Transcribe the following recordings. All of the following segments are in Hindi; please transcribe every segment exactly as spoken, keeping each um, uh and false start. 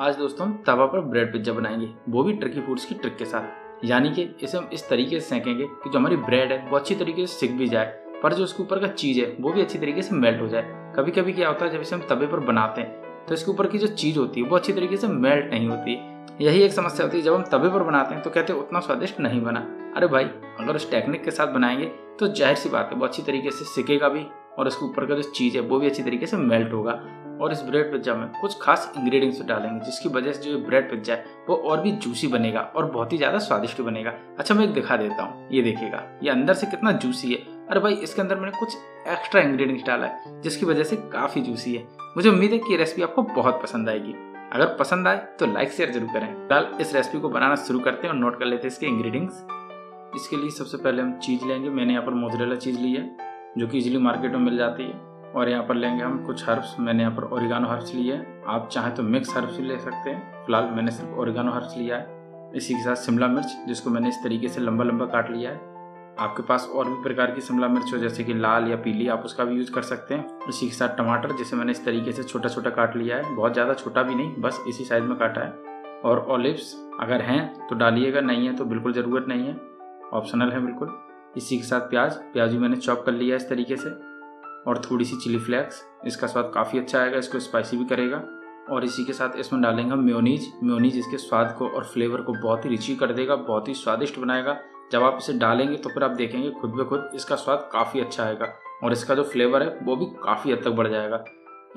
आज दोस्तों हम तवा पर ब्रेड पिज्जा बनाएंगे, वो भी ट्रिकी फूड्स की ट्रिक के साथ। यानी कि इसे हम इस तरीके से सेकेंगे कि जो हमारी ब्रेड है वो अच्छी तरीके से सिक भी जाए, पर जो उसके ऊपर का चीज़ है वो भी अच्छी तरीके से मेल्ट हो जाए। कभी कभी क्या होता है, जब इसे हम तवे पर बनाते हैं तो इसके ऊपर की जो चीज़ होती है वो अच्छी तरीके से मेल्ट नहीं होती। यही एक समस्या होती है, जब हम तवे पर बनाते हैं तो कहते हैं उतना स्वादिष्ट नहीं बना। अरे भाई, अगर उस टेक्निक के साथ बनाएंगे तो जाहिर सी बात है वो अच्छी तरीके से सिकेगा भी, और इसके ऊपर का जो चीज़ है वो भी अच्छी तरीके से मेल्ट होगा। और इस ब्रेड पिज्जा में कुछ खास इंग्रेडिएंट्स डालेंगे जिसकी वजह से जो ब्रेड पिज्जा है वो और भी जूसी बनेगा और बहुत ही ज़्यादा स्वादिष्ट बनेगा। अच्छा, मैं एक दिखा देता हूँ, ये देखिएगा, ये अंदर से कितना जूसी है। अरे भाई, इसके अंदर मैंने कुछ एक्स्ट्रा इंग्रेडिएंट्स डाला है जिसकी वजह से काफ़ी जूसी है। मुझे उम्मीद है कि ये रेसिपी आपको बहुत पसंद आएगी। अगर पसंद आए तो लाइक शेयर जरूर करें। फिलहाल इस रेसिपी को बनाना शुरू करते हैं और नोट कर लेते हैं इसके इंग्रेडिएंट्स। इसके लिए सबसे पहले हम चीज़ लेंगे। मैंने यहाँ पर मोज़रेला चीज़ ली है जो कि इजीली मार्केट में मिल जाती है। और यहाँ पर लेंगे हम कुछ हर्ब्स। मैंने यहाँ पर ओरिगानो हर्ब्स लिए हैं, आप चाहें तो मिक्स हर्ब्स ले सकते हैं। फिलहाल मैंने सिर्फ ओरिगानो हर्ब्स लिया है। इसी के साथ शिमला मिर्च, जिसको मैंने इस तरीके से लंबा लंबा काट लिया है। आपके पास और भी प्रकार की शिमला मिर्च हो, जैसे कि लाल या पीली, आप उसका भी यूज़ कर सकते हैं। इसी के साथ टमाटर, जिसे मैंने इस तरीके से छोटा छोटा काट लिया है, बहुत ज़्यादा छोटा भी नहीं, बस इसी साइज़ में काटा है। और ऑलिव्स अगर हैं तो डालिएगा, नहीं है तो बिल्कुल ज़रूरत नहीं है, ऑप्शनल है बिल्कुल। इसी के साथ प्याज, प्याज भी मैंने चॉप कर लिया है इस तरीके से। और थोड़ी सी चिली फ्लेक्स, इसका स्वाद काफ़ी अच्छा आएगा, इसको स्पाइसी भी करेगा। और इसी के साथ इसमें डालेंगे हम मेयोनीज। मेयोनीज इसके स्वाद को और फ्लेवर को बहुत ही रिची कर देगा, बहुत ही स्वादिष्ट बनाएगा। जब आप इसे डालेंगे तो फिर आप देखेंगे खुद ब खुद इसका स्वाद काफ़ी अच्छा आएगा और इसका जो फ्लेवर है वो भी काफ़ी हद तक बढ़ जाएगा।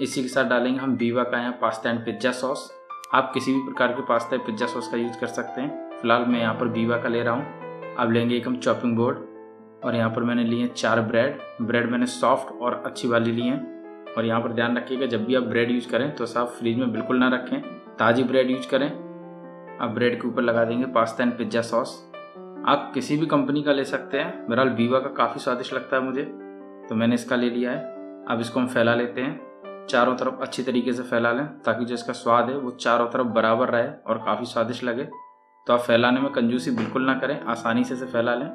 इसी के साथ डालेंगे हम बीवा का यहाँ पास्ता एंड पिज्ज़ा सॉस। आप किसी भी प्रकार के पास्ता या पिज्ज़ा सॉस का यूज़ कर सकते हैं। फिलहाल मैं यहाँ पर बीवा का ले रहा हूँ। अब लेंगे एक हम चॉपिंग बोर्ड, और यहाँ पर मैंने लिए हैं चार ब्रेड। ब्रेड मैंने सॉफ्ट और अच्छी वाली लिए हैं। और यहाँ पर ध्यान रखिएगा, जब भी आप ब्रेड यूज़ करें तो साफ फ्रीज में बिल्कुल ना रखें, ताज़ी ब्रेड यूज़ करें। अब ब्रेड के ऊपर लगा देंगे पास्ता एंड पिज्ज़ा सॉस। आप किसी भी कंपनी का ले सकते हैं। बहरहाल बीवा का काफ़ी स्वादिष्ट लगता है मुझे, तो मैंने इसका ले लिया है। अब इसको हम फैला लेते हैं, चारों तरफ अच्छी तरीके से फैला लें, ताकि जो इसका स्वाद है वो चारों तरफ बराबर रहे और काफ़ी स्वादिष्ट लगे। तो आप फैलाने में कंजूसी बिल्कुल ना करें, आसानी से इसे फैला लें।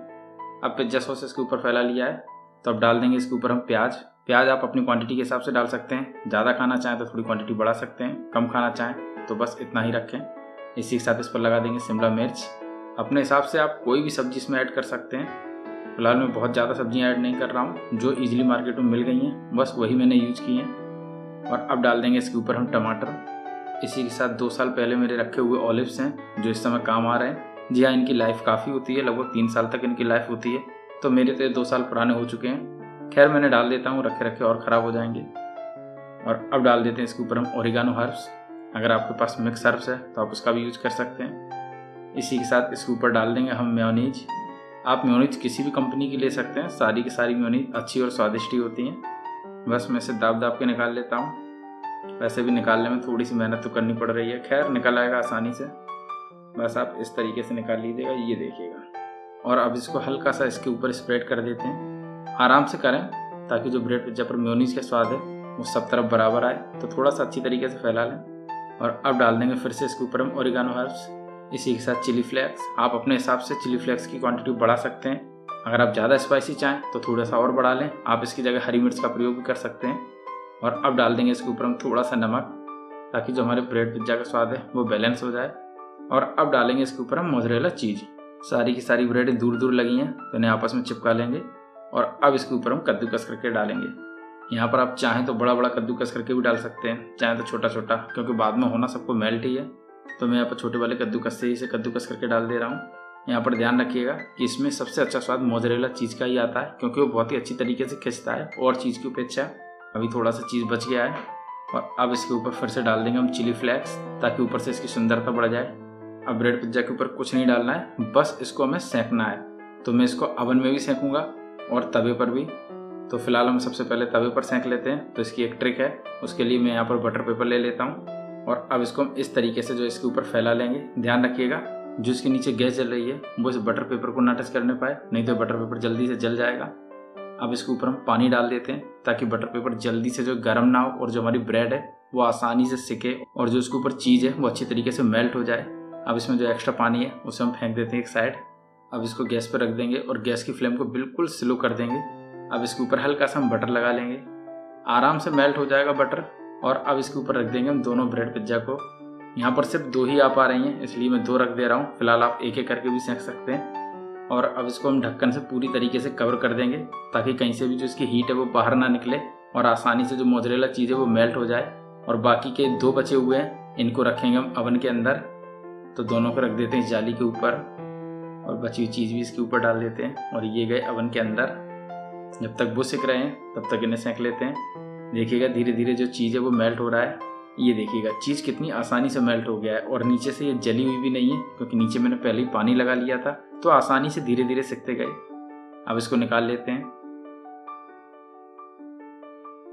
अब पिज्जा सॉस इसके ऊपर फैला लिया है, तो अब डाल देंगे इसके ऊपर हम प्याज। प्याज आप अपनी क्वांटिटी के हिसाब से डाल सकते हैं, ज़्यादा खाना चाहें तो थोड़ी क्वांटिटी बढ़ा सकते हैं, कम खाना चाहें तो बस इतना ही रखें। इसी के साथ इस पर लगा देंगे शिमला मिर्च। अपने हिसाब से आप कोई भी सब्जी इसमें ऐड कर सकते हैं। फिलहाल मैं बहुत ज़्यादा सब्जियाँ ऐड नहीं कर रहा हूँ, जो ईजिली मार्केट में मिल गई हैं बस वही मैंने यूज़ की हैं। और अब डाल देंगे इसके ऊपर हम टमाटर। इसी के साथ दो साल पहले मेरे रखे हुए ऑलिव्स हैं जो इस समय काम आ रहे हैं। जी हाँ, इनकी लाइफ काफ़ी होती है, लगभग तीन साल तक इनकी लाइफ होती है, तो मेरे तो दो साल पुराने हो चुके हैं। खैर, मैंने डाल देता हूँ, रखे रखे और ख़राब हो जाएंगे। और अब डाल देते हैं इसके ऊपर हम ओरिगानो हर्ब्स। अगर आपके पास मिक्स हर्ब्स है तो आप उसका भी यूज़ कर सकते हैं। इसी के साथ इसके ऊपर डाल देंगे हम मेयोनीज। आप मेयोनीज किसी भी कंपनी की ले सकते हैं, सारी की सारी मेयोनीज अच्छी और स्वादिष्ट ही होती हैं। बस मैं इसे दाब दाब के निकाल लेता हूँ, वैसे भी निकालने में थोड़ी सी मेहनत तो करनी पड़ रही है, खैर निकल आएगा आसानी से। बस आप इस तरीके से निकाल लीजिएगा, ये देखिएगा। और अब इसको हल्का सा इसके ऊपर स्प्रेड कर देते हैं, आराम से करें, ताकि जो ब्रेड पिज्जा पर मेयोनीज का स्वाद है वो सब तरफ बराबर आए। तो थोड़ा सा अच्छी तरीके से फैला लें। और अब डाल देंगे फिर से इसके ऊपर हम ओरिगानो हर्ब्स। इसी के साथ चिली फ्लेक्स, आप अपने हिसाब से चिली फ्लेक्स की क्वांटिटी बढ़ा सकते हैं। अगर आप ज़्यादा स्पाइसी चाहें तो थोड़ा सा और बढ़ा लें, आप इसकी जगह हरी मिर्च का प्रयोग भी कर सकते हैं। और अब डाल देंगे इसके ऊपर हम थोड़ा सा नमक, ताकि जो हमारे ब्रेड पिज्जा का स्वाद है वो बैलेंस हो जाए। और अब डालेंगे इसके ऊपर हम मोज़रेला चीज़। सारी की सारी ब्रेडें दूर दूर लगी हैं तो इन्हें आपस में चिपका लेंगे। और अब इसके ऊपर हम कद्दूकस करके डालेंगे। यहाँ पर आप चाहें तो बड़ा बड़ा कद्दूकस करके भी डाल सकते हैं, चाहें तो छोटा छोटा, क्योंकि बाद में होना सबको मेल्ट ही है। तो मैं यहाँ पर छोटे वाले कद्दूकस से ही इसे कद्दूकस करके डाल दे रहा हूँ। यहाँ पर ध्यान रखिएगा कि इसमें सबसे अच्छा स्वाद मोज़रेला चीज़ का ही आता है, क्योंकि वो बहुत ही अच्छी तरीके से खिंचता है और चीज़ की अपेक्षा। अभी थोड़ा सा चीज़ बच गया है। और अब इसके ऊपर फिर से डाल देंगे हम चिली फ्लेक्स, ताकि ऊपर से इसकी सुंदरता बढ़ जाए। अब ब्रेड पिज्जा के ऊपर कुछ नहीं डालना है, बस इसको हमें सेंकना है। तो मैं इसको ओवन में भी सेंकूंगा और तवे पर भी। तो फिलहाल हम सबसे पहले तवे पर सेंक लेते हैं। तो इसकी एक ट्रिक है, उसके लिए मैं यहाँ पर बटर पेपर ले लेता हूँ। और अब इसको हम इस तरीके से जो इसके ऊपर फैला लेंगे। ध्यान रखिएगा, जो इसके नीचे गैस जल रही है वो इस बटर पेपर को ना टच करने पाए, नहीं तो बटर पेपर जल्दी से जल जाएगा। अब इसके ऊपर हम पानी डाल देते हैं, ताकि बटर पेपर जल्दी से जो गर्म ना हो और जो हमारी ब्रेड है वो आसानी से सिके और जो उसके ऊपर चीज़ है वो अच्छी तरीके से मेल्ट हो जाए। अब इसमें जो एक्स्ट्रा पानी है उसे हम फेंक देते हैं एक साइड। अब इसको गैस पर रख देंगे और गैस की फ्लेम को बिल्कुल स्लो कर देंगे। अब इसके ऊपर हल्का सा हम बटर लगा लेंगे, आराम से मेल्ट हो जाएगा बटर। और अब इसके ऊपर रख देंगे हम दोनों ब्रेड पिज्जा को। यहाँ पर सिर्फ दो ही आ पा रही हैं, इसलिए मैं दो रख दे रहा हूँ। फिलहाल आप एक एक करके भी सेंक सकते हैं। और अब इसको हम ढक्कन से पूरी तरीके से कवर कर देंगे ताकि कहीं से भी जो इसकी हीट है वो बाहर ना निकले और आसानी से जो मोजरेला चीज़ है वो मेल्ट हो जाए। और बाकी के दो बचे हुए हैं, इनको रखेंगे हम ओवन के अंदर। तो दोनों को रख देते हैं जाली के ऊपर और बची हुई चीज़ भी इसके ऊपर डाल देते हैं। और ये गए ओवन के अंदर। जब तक वो सिक रहे हैं तब तक इन्हें सेंक लेते हैं। देखिएगा धीरे धीरे जो चीज़ है वो मेल्ट हो रहा है। ये देखिएगा चीज़ कितनी आसानी से मेल्ट हो गया है और नीचे से ये जली हुई भी नहीं है क्योंकि नीचे मैंने पहले ही पानी लगा लिया था। तो आसानी से धीरे धीरे सिकते गए। अब इसको निकाल लेते हैं।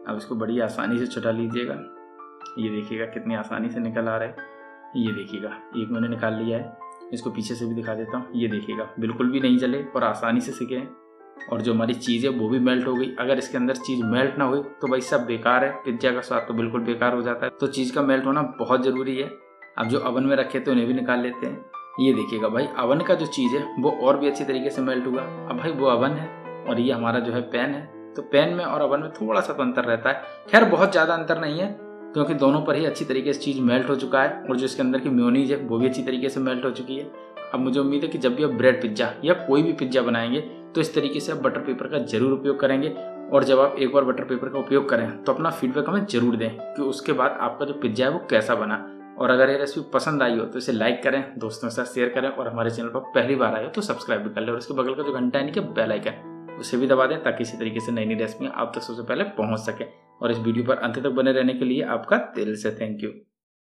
अब इसको बड़ी आसानी से छुटा लीजिएगा। ये देखिएगा कितनी आसानी से निकल आ रहा है। ये देखिएगा एक मैंने निकाल लिया है। इसको पीछे से भी दिखा देता हूँ। ये देखिएगा बिल्कुल भी नहीं जले और आसानी से सिके हैं। और जो हमारी चीज़ है वो भी मेल्ट हो गई। अगर इसके अंदर चीज़ मेल्ट ना हुई तो भाई सब बेकार है, पिज्जा का स्वाद तो बिल्कुल बेकार हो जाता है। तो चीज़ का मेल्ट होना बहुत ज़रूरी है। अब जो ओवन में रखे थे उन्हें भी निकाल लेते हैं। ये देखिएगा भाई ओवन का जो चीज़ है वो और भी अच्छी तरीके से मेल्ट हुआ। अब भाई वो ओवन है और ये हमारा जो है पैन है। तो पैन में और ओवन में थोड़ा सा तो अंतर रहता है। खैर बहुत ज़्यादा अंतर नहीं है क्योंकि दोनों पर ही अच्छी तरीके से चीज़ मेल्ट हो चुका है और जो इसके अंदर की मेयोनीज है वो भी अच्छी तरीके से मेल्ट हो चुकी है। अब मुझे उम्मीद है कि जब भी आप ब्रेड पिज्ज़ा या कोई भी पिज्ज़ा बनाएंगे तो इस तरीके से आप बटर पेपर का ज़रूर उपयोग करेंगे। और जब आप एक बार बटर पेपर का उपयोग करें तो अपना फीडबैक हमें ज़रूर दें कि उसके बाद आपका जो पिज्ज़ा है वो कैसा बना। और अगर ये रेसिपी पसंद आई हो तो इसे लाइक करें, दोस्तों के साथ शेयर करें और हमारे चैनल पर पहली बार आए हो तो सब्सक्राइब भी कर लें। और उसके बगल का जो घंटा यानी कि बेल आइकन उसे भी दबा दें ताकि इसी तरीके से नई नई रेसिपियाँ आप तक सबसे पहले पहुँच सकें। और इस वीडियो पर अंत तक बने रहने के लिए आपका दिल से थैंक यू।